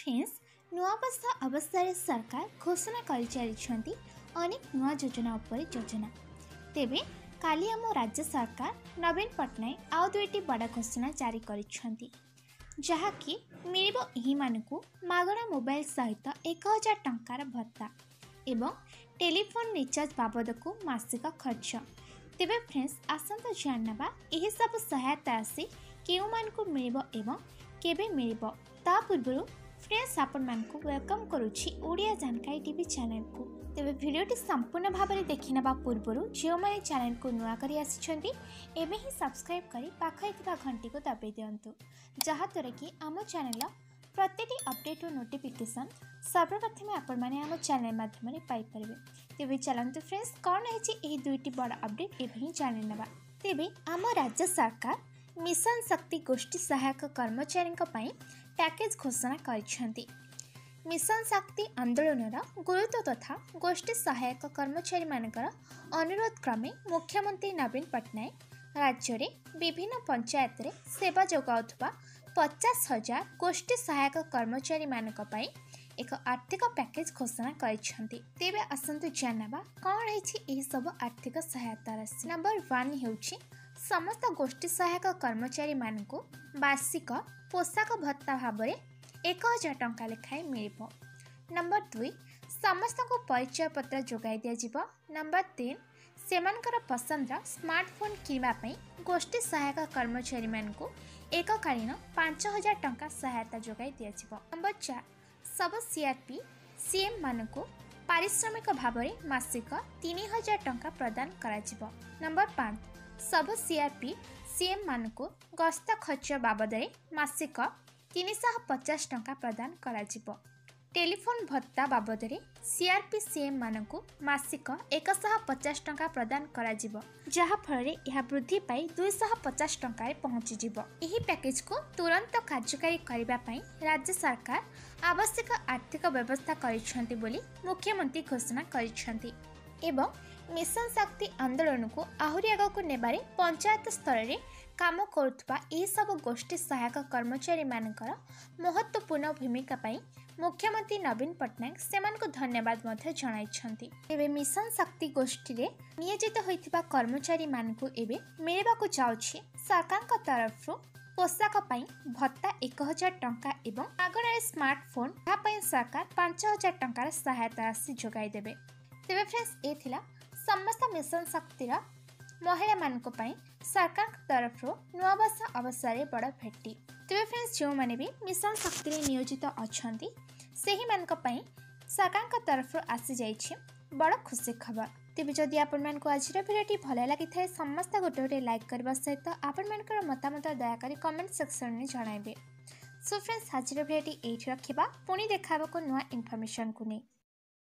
Friends, ନୂଆବର୍ଷ ଅବସରରେ ସରକାର ଘୋଷଣା କରିଚାଲିଛନ୍ତି ଅନେକ ନୂଆ ଯୋଜନା ଉପରେ ଯୋଜନା। ତେବେ କାଲି ଆମ ରାଜ୍ୟ ସରକାର ନବୀନ ପଟ୍ଟନାୟକ ଆଉ ଦୁଇଟି ବଡ଼ ଘୋଷଣା ଜାରି କରିଛନ୍ତି, ଯାହାକି ମିଳିବ ଏହିମାନଙ୍କୁ ମାଗଣା ମୋବାଇଲ ସହିତ 1000 ଟଙ୍କାର ଭତ୍ତା ଏବଂ ଟେଲିଫୋନ ରିଚାର୍ଜ ବାବଦକୁ ମାସିକ ଖର୍ଚ୍ଚ। ତେବେ ଫ୍ରେଣ୍ଡସ୍, ଆସନ୍ତୁ ଜାଣିନେବା ଏହିସବୁ ସହାୟତା ରାଶି କେଉଁମାନଙ୍କୁ ମିଳିବ ଏବଂ କେବେ ମିଳିବ। ତା ପୂର୍ବରୁ फ्रेंड्स, आपण मानकु वेलकम करुछि ओडिया जानकारी टीवी चैनल को। तेबे भिडियोटी संपूर्ण भाव में देखिनबा पूर्व जो मैंने चैनल को नुआ करी आसिछन्ती एबे ही सब्सक्राइब करी पाखै थिबा घंटी को दबाई दियंतु, जहाद्वारा कि आम चैनल प्रत्येक अपडेट और नोटिफिकेशन सर्वप्रथम आपण माने आम चैनल माध्यम पाई परिबे। तेबे चलंतु फ्रेंड्स, कोन हेछि एही दुईटी बड़ अपडेट एबे ही जानि नेबा। तेबे आम राज्य सरकार मिशन शक्ति गोष्ठी सहायक कर्मचारी पैकेज घोषणा करछन्ती। मिशन शक्ति आंदोलन गुरुत्व तथा गोष्ठी सहायक कर्मचारी मानकर अनुरोध क्रमे मुख्यमंत्री नवीन पट्टनायक राज्य में विभिन्न पंचायत रे सेवा जगाउथबा 50,000 गोष्ठी सहायक कर्मचारी मानक पई एक आर्थिक पैकेज घोषणा करछन्ती। तेबे असंतु जानबा कोन हेछि एही सब आर्थिक सहायता राशि। नंबर 1 हेउछि समस्त गोष्ठी सहायक कर्मचारी मानक वार्षिक पोशाक भत्ता भाव में 1000 टंका लेखाएं मिल। नंबर 2 समस्त को परिचय पत्र जोगाई दिज्व। नंबर 3 सेमानकर पसंद स्मार्टफोन किनवाई गोष्ठी सहायक कर्मचारी मानक एककालीन 5000 टंका सहायता जोगाई दिज्व। नंबर 4 सब CRP CM मानक पारिश्रमिक भाव में मासिक 3000 टंका प्रदान कर। नंबर 5 सब CRP CM मानक गस्त खर्च बाबद मासिक 350 टंका प्रदान कर। टेलीफोन भत्ता बाबद CRP CM मानक मासिक 150 टंका प्रदान कर, जहाँफल यह वृद्धि पाई 250 टंक पहुँचीज। यह पैकेज को तुरंत कार्यकारी करने राज्य सरकार आवश्यक आर्थिक व्यवस्था कर मुख्यमंत्री घोषणा कर। मिशन शक्ति आंदोलन को आहरी आगक नेबारे पंचायत स्तर में काम करुवा यह सब गोष्ठी सहायक कर्मचारी मानकर महत्वपूर्ण भूमिका पाई मुख्यमंत्री नवीन पट्टनायक सेमान को धन्यवाद जणाइछन्ती। एबे मिशन शक्ति गोष्ठी रे नियोजित होइथिबा कर्मचारी मानकु एबे मिलवा को जाउछि सरकार का तरफ रु पोशाक भत्ता 1000 टंका एवं आगण स्मार्टफोन सरकार 5000 टंकार सहायता राशि जोगाई देबे। तेबे फ्रेंड्स, एथिला समस्त मिशन शक्ति महिला मानक पई सरकार तरफ नुआवर्ष अवसर में बड़ भेटी। तेबे फ्रेंड्स, जो माने भी मिशन शक्ति रे नियोजित अछंती सेही मानक पई सरकार तरफ आसी जाइछि बड़ खुशी खबर। तेबे जदि आपण मानक आज भिडियोटी भल लगी थाए समस्त गोटे गोटे लाइक करबा सहित आपण मानकर मतामत दयाकरी कमेंट सेक्शन में जणाइबे। सो फ्रेंड्स, आज भिडियोटी एठी रखिबा, पुणी देखाबो को नुआ इनफॉरमेशन को नै।